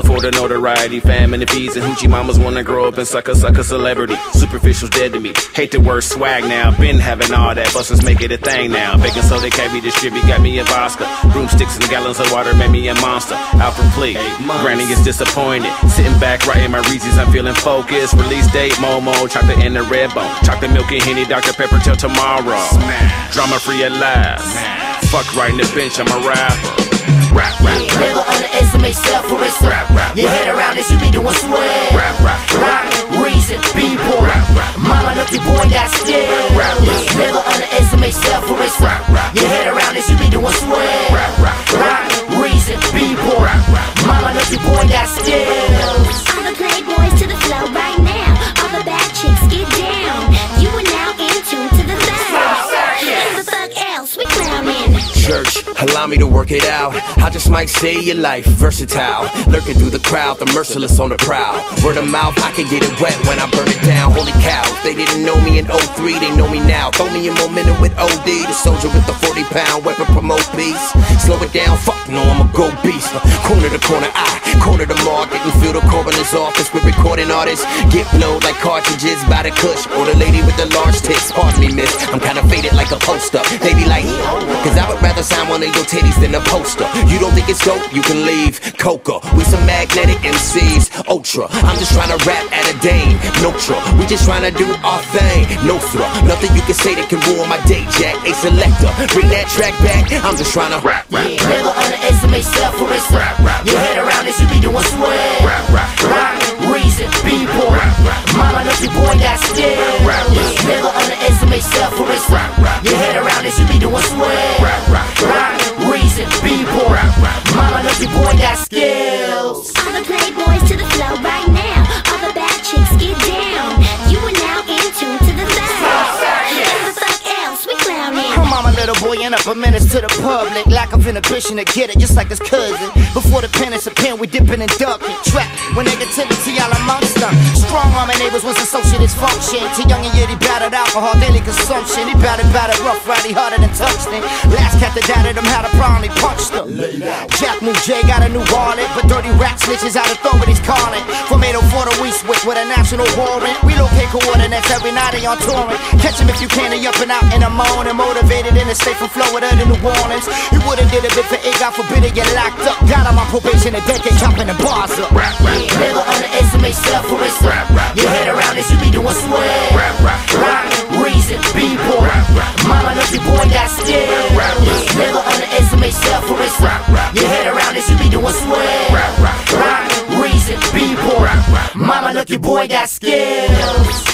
hustling for the notoriety, fam and the fees, and hoochie mamas wanna grow up and suck a celebrity. Superficial's dead to me. Hate the word swag now. Been having all that. Busters make it a thing now. Baking soda can't be distributed. Got me a vodka. Broomsticks and gallons of water made me a monster. Out for plea. Granny is disappointed. Sitting back, writing my reasons. I'm feeling focused. Release date, Momo, chocolate and the red bone. Chocolate milk and Henny, Dr. Pepper till tomorrow. Drama free at last. Fuck right in the bench, I'm a rapper. Rap. Never underestimate self or risk. Rap. Your head around this, you be doing swag. Rap. Reason, be born. Rap. Mama look, your boy got scared. Rap. Never underestimate self or risk. Rap. Your head around this, you be doing swag. Rap. Reason, be born. Rap. Mama look, your boy got scared. All the playboys to the flow right now. All the bad chicks get down. You are now in tune to the vibe. What the fuck else we clowning? Church, allow me to work it out. I just might save your life, versatile. Lurking through the crowd, the merciless on the prowl. Word of mouth, I can get it wet when I burn it down. Holy cow, if they didn't know me in 03, they know me now. Throw me in momentum with OD, the soldier with the 40-pound weapon, promote peace. Slow it down, fuck no, I'm a go beast. Corner to corner, I corner the market and feel the coroner's office. We're recording artists, get blowed like cartridges by the cush. Or the lady with the large tits, pardon me miss, I'm kinda faded like a post-up. They be like, cause I would rather sign one of your titties than a poster. You don't think it's dope? You can leave Coca. We some magnetic MCs, ultra. I'm just trying to rap at a dame, Notra. We just trying to do our thing, Nostra. Nothing you can say that can ruin my day, Jack. A selector, bring that track back. I'm just trying to rap. Never underestimate self or risk. Rap. Your head around this, you be doing swag. Rap. Reason, be born. Mama knows your boy got scared. Never underestimate self or risk. Rap. Your head around this, you be doing swag. Rap. Reason, be born. Mama knows your boy got skills. All the playboys to the flow right now. All the bad chicks get down. You are now in tune to the vibe. What the fuck else we clowning? Come on, my little boy, and up a menace to the public. Lack of inhibition to get it, just like his cousin. Before the pen is a pen, we dipping and ducking. Trapped with negativity, all amongst them. Strong arm and neighbors once the social dysfunction. Too young and yet he battled alcohol, daily consumption. He batted rough, righty harder than Touchdown. Last cat that doubted him had a problem, he punched him. Jack moved Jay, got a new wallet. But dirty rap snitches out of authorities calling. From 804 to we switch with a national warrant. Relocate coordinates every night they on touring. Catch him if you can, he up and out in the morning. Motivated in the state from Florida to New Orleans. He would've did a bit for it, God forbid he get locked up. Got him on probation, a decade copping the bars up. Never underestimate self or risk. Your head around this, you be doing swag. Reason, be born. Mama knows your boy got scared. Never underestimate self or risk. Your head around this, you be doing swag. Reason, be born. Mama knows your boy got scared.